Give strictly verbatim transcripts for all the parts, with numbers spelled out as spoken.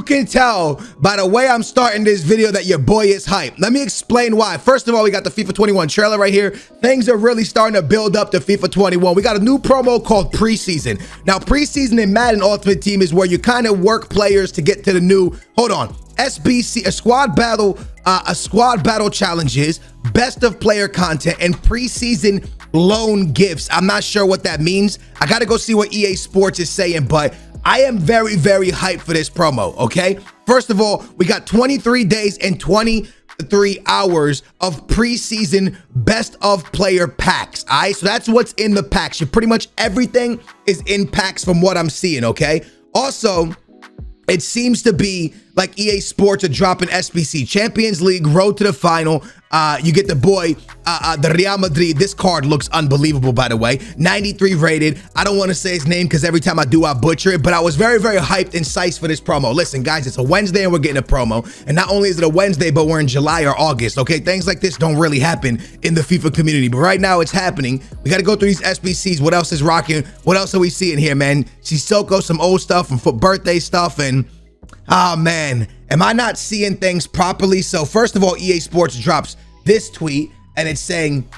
You can tell by the way I'm starting this video that your boy is hyped. Let me explain why. First of all, we got the FIFA twenty-one trailer right here. Things are really starting to build up to FIFA twenty-one. We got a new promo called preseason. Now, preseason in Madden Ultimate Team is where you kind of work players to get to the new, hold on, S B C, a squad battle, uh, a squad battle challenges, best of player content, and preseason loan gifts. I'm not sure what that means. I gotta go see what E A Sports is saying, but I am very, very hyped for this promo, okay? First of all, we got twenty-three days and twenty-three hours of preseason best of player packs, all right? So that's what's in the packs. You pretty much everything is in packs from what I'm seeing, okay? Also, it seems to be like E A Sports are dropping S B C Champions League, Road to the Final. Uh, you get the boy, uh, uh, the Real Madrid. This card looks unbelievable, by the way. ninety-three rated. I don't want to say his name because every time I do, I butcher it. But I was very, very hyped and psyched for this promo. Listen, guys, it's a Wednesday and we're getting a promo. And not only is it a Wednesday, but we're in July or August, okay? Things like this don't really happen in the FIFA community. But right now, it's happening. We got to go through these S B Cs. What else is rocking? What else are we seeing here, man? Sissoko, some old stuff, and for birthday stuff, and... oh, man, am I not seeing things properly? So first of all, E A Sports drops this tweet and it's saying,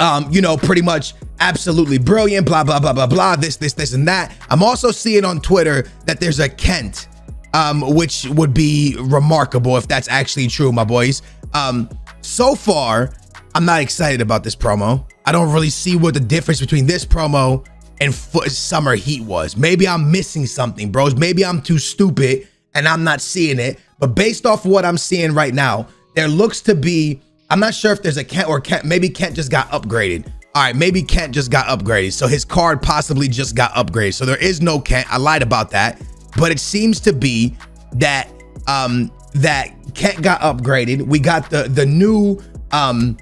um, you know, pretty much absolutely brilliant, blah, blah, blah, blah, blah, this, this, this, and that. I'm also seeing on Twitter that there's a Kent, um, which would be remarkable if that's actually true, my boys. Um, so far, I'm not excited about this promo. I don't really see what the difference between this promo and Summer Heat was. Maybe I'm missing something, bros. Maybe I'm too stupid and I'm not seeing it, but based off of what I'm seeing right now, there looks to be, I'm not sure if there's a Kent or Kent, maybe Kent just got upgraded. All right, maybe Kent just got upgraded. So his card possibly just got upgraded. So there is no Kent, I lied about that. But it seems to be that um, that Kent got upgraded. We got the, the new um,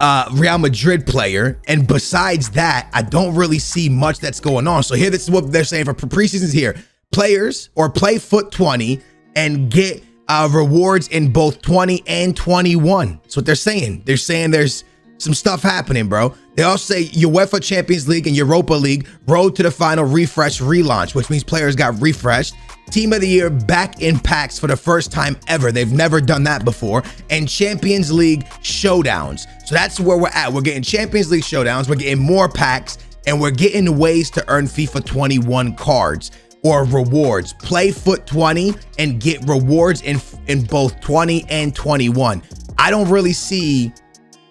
uh, Real Madrid player. And besides that, I don't really see much that's going on. So here, this is what they're saying for preseasons here. Players or play foot twenty and get uh rewards in both twenty and twenty-one. That's what they're saying. They're saying there's some stuff happening, bro. They all say UEFA Champions League and Europa League, Road to the Final, refresh, relaunch, which means players got refreshed. Team of the Year back in packs for the first time ever. They've never done that before. And Champions League showdowns. So that's where we're at. We're getting Champions League showdowns, we're getting more packs, and we're getting ways to earn FIFA twenty-one cards or rewards. Play foot twenty and get rewards in in both twenty and twenty-one. I don't really see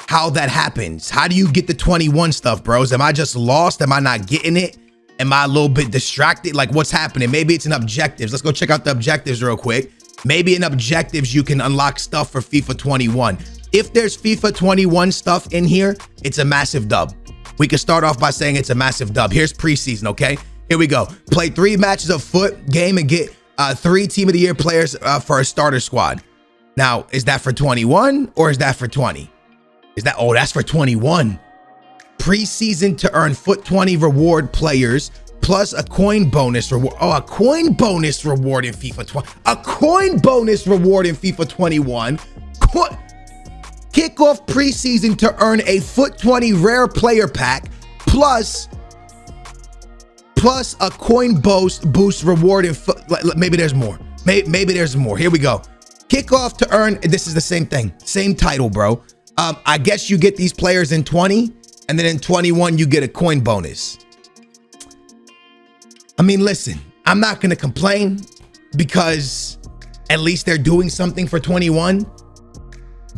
how that happens. How do you get the twenty-one stuff, bros? Am I just lost? Am I not getting it? Am I a little bit distracted? Like, what's happening? Maybe it's in objectives. Let's go check out the objectives real quick. Maybe in objectives you can unlock stuff for FIFA twenty-one. If there's FIFA twenty-one stuff in here, it's a massive dub. We can start off by saying it's a massive dub. Here's preseason, okay? Here we go. Play three matches of foot game and get uh, three Team of the Year players uh, for a starter squad. Now, is that for twenty-one or is that for twenty? Is that, oh, that's for twenty-one. Preseason to earn foot twenty reward players plus a coin bonus reward. Oh, a coin bonus reward in FIFA twenty. A coin bonus reward in FIFA twenty-one. Co Kick off preseason to earn a foot twenty rare player pack plus... plus a coin boost boost reward in foot. Maybe there's more. Maybe, maybe there's more. Here we go. Kick off to earn. This is the same thing. Same title, bro. Um, I guess you get these players in twenty, and then in twenty-one you get a coin bonus. I mean, listen, I'm not gonna complain because at least they're doing something for twenty-one.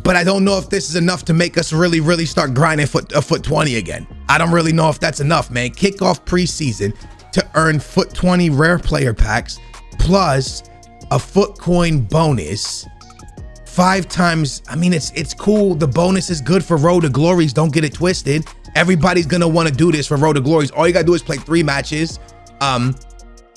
But I don't know if this is enough to make us really, really start grinding foot, uh, foot twenty again. I don't really know if that's enough, man. Kick off preseason to earn foot twenty rare player packs plus a foot coin bonus five times. I mean, it's it's cool. The bonus is good for Road to Glories. Don't get it twisted. Everybody's going to want to do this for Road to Glories. All you got to do is play three matches. Um,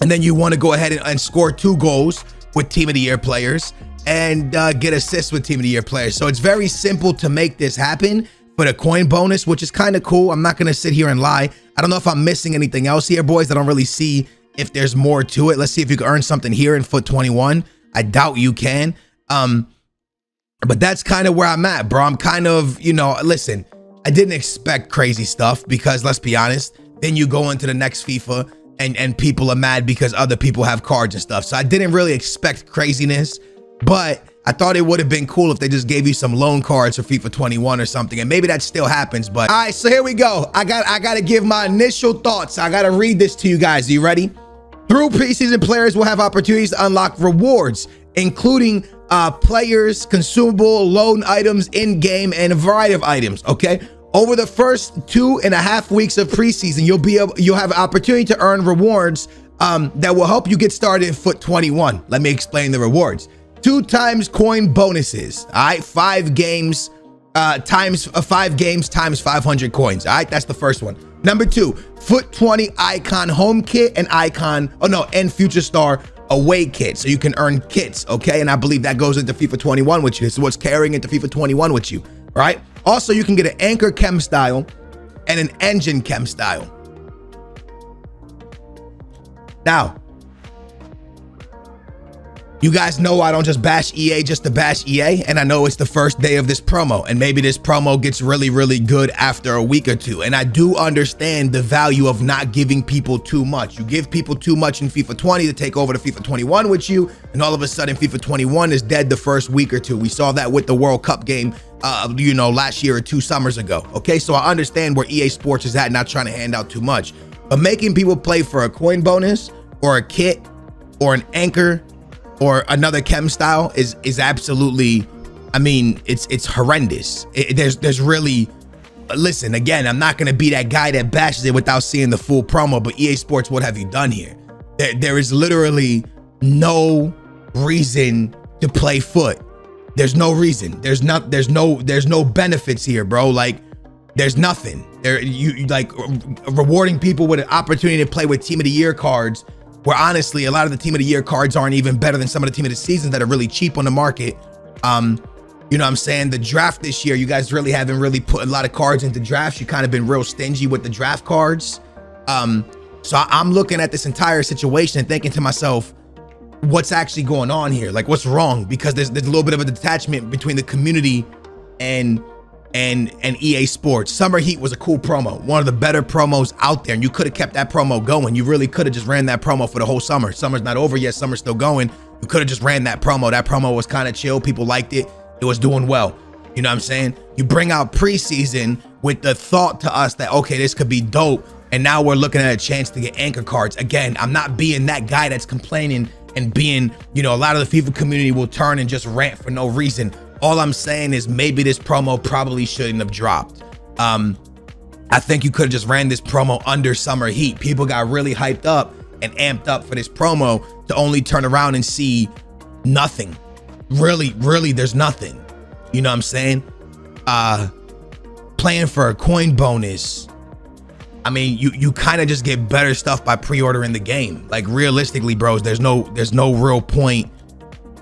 and then you want to go ahead and, and score two goals with Team of the Year players and uh, get assists with Team of the Year players. So it's very simple to make this happen, but a coin bonus, which is kind of cool. I'm not going to sit here and lie. I don't know if I'm missing anything else here, boys. I don't really see if there's more to it. Let's see if you can earn something here in foot twenty-one. I doubt you can. Um, but that's kind of where I'm at, bro. I'm kind of, you know, listen, I didn't expect crazy stuff because let's be honest, then you go into the next FIFA and and people are mad because other people have cards and stuff. So I didn't really expect craziness, but I thought it would have been cool if they just gave you some loan cards for FIFA twenty-one or something, and maybe that still happens. But all right, so here we go. I got I got to give my initial thoughts. I got to read this to you guys. Are you ready? Through preseason, players will have opportunities to unlock rewards, including uh, players, consumable, loan items, in-game, and a variety of items. Okay. Over the first two and a half weeks of preseason, you'll be able, you'll have an opportunity to earn rewards um, that will help you get started in foot twenty-one. Let me explain the rewards. Two times coin bonuses. All right, five games uh, times uh, five games times five hundred coins. All right, that's the first one. Number two, foot twenty icon home kit and icon. Oh no, and future star away kit. So you can earn kits. Okay, and I believe that goes into FIFA twenty-one with you. This is what's carrying into FIFA twenty-one with you. Right. Also, you can get an anchor chem style and an engine chem style. Now, you guys know I don't just bash E A just to bash E A, and I know it's the first day of this promo, and maybe this promo gets really, really good after a week or two. And I do understand the value of not giving people too much. You give people too much in FIFA twenty to take over to FIFA twenty-one with you, and all of a sudden FIFA twenty-one is dead the first week or two. We saw that with the World Cup game. Uh, you know, last year or two summers ago. Okay, so I understand where E A Sports is at, not trying to hand out too much, but making people play for a coin bonus or a kit or an anchor or another chem style is is absolutely, I mean, it's it's horrendous. It, there's there's really, listen, again, I'm not gonna be that guy that bashes it without seeing the full promo, but E A Sports, what have you done here? There, there is literally no reason to play foot. There's no reason. There's not. There's no. There's no benefits here, bro. Like, there's nothing. There, you, you like rewarding people with an opportunity to play with Team of the Year cards, where honestly, a lot of the Team of the Year cards aren't even better than some of the Team of the Seasons that are really cheap on the market. Um, you know what I'm saying? The draft this year, you guys really haven't really put a lot of cards into drafts. You kind of been real stingy with the draft cards. Um, so I, I'm looking at this entire situation and thinking to myself, what's actually going on here? Like, what's wrong? Because there's, there's a little bit of a detachment between the community and and and E A Sports. Summer Heat was a cool promo, one of the better promos out there, and you could have kept that promo going. You really could have just ran that promo for the whole summer. Summer's not over yet. Summer's still going. You could have just ran that promo. That promo was kind of chill. People liked it. It was doing well. You know what I'm saying? You bring out preseason with the thought to us that, okay, this could be dope, and now we're looking at a chance to get anchor cards. Again, I'm not being that guy that's complaining and being, you know, a lot of the FIFA community will turn and just rant for no reason. All I'm saying is maybe this promo probably shouldn't have dropped. Um, I think you could have just ran this promo under Summer Heat. People got really hyped up and amped up for this promo to only turn around and see nothing. Really, really, there's nothing. You know what I'm saying? Uh, playing for a coin bonus. I mean, you you kind of just get better stuff by pre-ordering the game. Like, realistically, bros, there's no there's no real point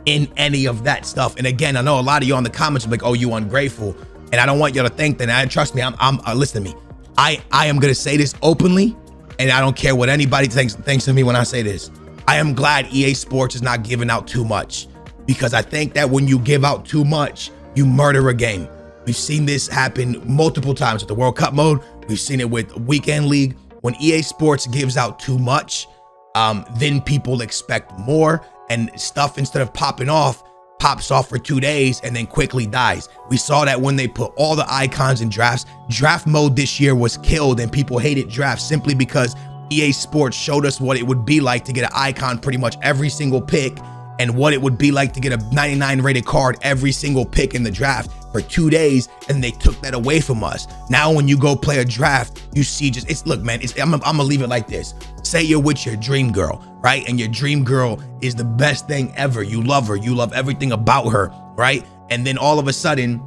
in any of that stuff. And again, I know a lot of you on the comments are like, "Oh, you ungrateful," and I don't want y'all to think that. I trust me, I'm I'm uh, listen to me. I I am gonna say this openly, and I don't care what anybody thinks thinks of me when I say this. I am glad E A Sports is not giving out too much, because I think that when you give out too much, you murder a game. We've seen this happen multiple times with the World Cup mode. We've seen it with Weekend League. When E A Sports gives out too much, um, then people expect more, and stuff, instead of popping off, pops off for two days and then quickly dies. We saw that when they put all the icons in drafts. Draft mode this year was killed, and people hated drafts simply because E A Sports showed us what it would be like to get an icon pretty much every single pick, and what it would be like to get a ninety-nine rated card every single pick in the draft for two days, and they took that away from us. Now when you go play a draft, you see just, it's, look, man, it's, I'm, I'm gonna leave it like this. Say you're with your dream girl, right? And your dream girl is the best thing ever. You love her, you love everything about her, right? And then all of a sudden,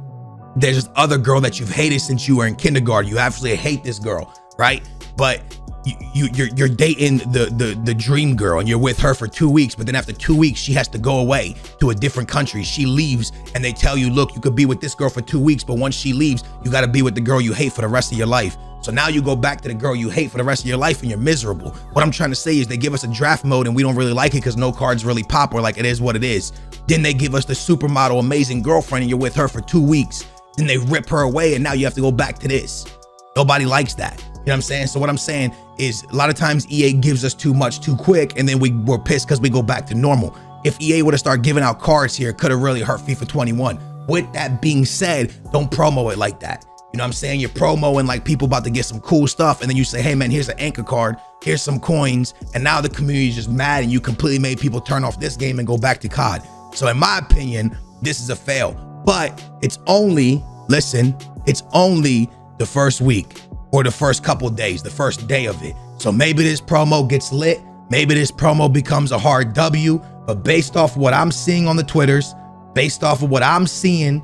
there's this other girl that you've hated since you were in kindergarten. You absolutely hate this girl, right? But You, you, you're, you're dating the, the, the dream girl, and you're with her for two weeks, but then after two weeks, she has to go away to a different country. She leaves, and they tell you, look, you could be with this girl for two weeks, but once she leaves, you got to be with the girl you hate for the rest of your life. So now you go back to the girl you hate for the rest of your life, and you're miserable. What I'm trying to say is they give us a draft mode, and we don't really like it because no cards really pop. We're like, it is what it is. Then they give us the supermodel, amazing girlfriend, and you're with her for two weeks. Then they rip her away, and now you have to go back to this. Nobody likes that. You know what I'm saying? So what I'm saying is a lot of times E A gives us too much too quick, and then we we're pissed because we go back to normal. If E A would have started giving out cards here, could have really hurt FIFA twenty-one. With that being said, don't promo it like that. You know what I'm saying? You're promoing like people about to get some cool stuff, and then you say, hey man, here's an anchor card, here's some coins, and now the community is just mad, and you completely made people turn off this game and go back to C O D. So in my opinion, this is a fail. But it's only, listen, it's only the first week or the first couple days, the first day of it. So maybe this promo gets lit, maybe this promo becomes a hard W, but based off what I'm seeing on the Twitters, based off of what I'm seeing,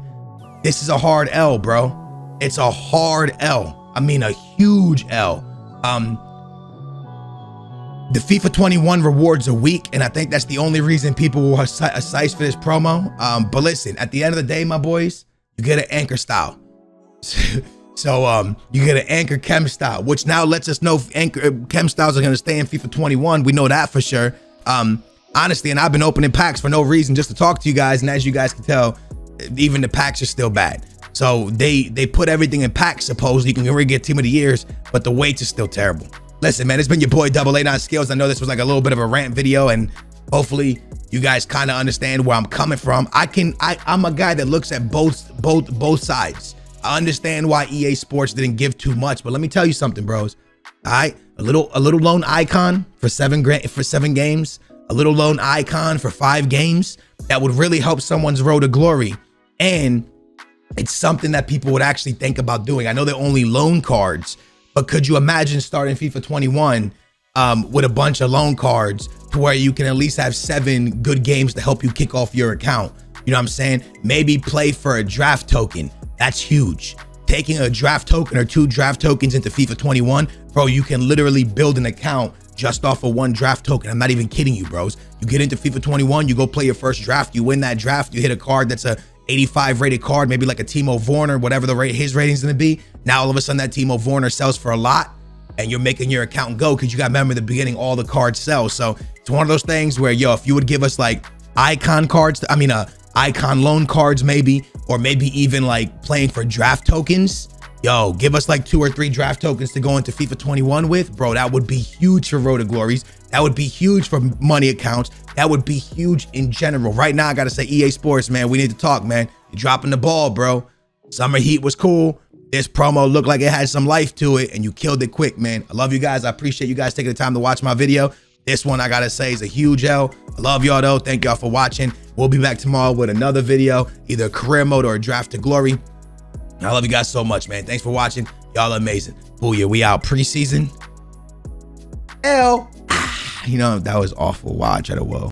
this is a hard L, bro. It's a hard L. I mean, a huge L. Um, the FIFA twenty-one rewards a week, and I think that's the only reason people will aside for this promo. Um, but listen, at the end of the day, my boys, you get an anchor style. So um, you get an anchor chem style, which now lets us know if anchor chem styles are going to stay in FIFA twenty-one. We know that for sure. Um, honestly, and I've been opening packs for no reason just to talk to you guys. And as you guys can tell, even the packs are still bad. So they they put everything in packs, supposedly. You can really get Team of the Years, but the weights is still terrible. Listen, man, it's been your boy A A nine skillz. I know this was like a little bit of a rant video, and hopefully you guys kind of understand where I'm coming from. I can, I, I'm a guy that looks at both, both, both sides. I understand why E A Sports didn't give too much, but let me tell you something, bros. All right, a little, a little loan icon for seven grand for seven games, a little loan icon for five games. That would really help someone's road to glory, and it's something that people would actually think about doing. I know they're only loan cards, but could you imagine starting FIFA twenty-one um, with a bunch of loan cards to where you can at least have seven good games to help you kick off your account? You know what I'm saying? Maybe play for a draft token. That's huge. Taking a draft token or two draft tokens into FIFA twenty-one, bro, you can literally build an account just off of one draft token. I'm not even kidding you, bros. You get into FIFA twenty-one, you go play your first draft, you win that draft, you hit a card that's a eighty-five rated card, maybe like a Timo Werner, whatever the rate his rating's gonna be. Now all of a sudden that Timo Werner sells for a lot, and you're making your account go because you got, remember, at the beginning all the cards sell. So it's one of those things where, yo, if you would give us like icon cards, I mean, uh, icon loan cards maybe, or maybe even like playing for draft tokens, yo, give us like two or three draft tokens to go into FIFA twenty-one with, bro. That would be huge for Road to Glories. That would be huge for money accounts. That would be huge in general. Right now, I got to say, E A Sports, man, we need to talk, man. You're dropping the ball, bro. Summer Heat was cool. This promo looked like it had some life to it, and you killed it quick, man. I love you guys. I appreciate you guys taking the time to watch my video. This one, I got to say, is a huge L. I love y'all, though. Thank y'all for watching. We'll be back tomorrow with another video, either career mode or a draft to glory. I love you guys so much, man. Thanks for watching. Y'all are amazing. Booyah, we out. Preseason L. You know, that was awful. Watch at a whoa.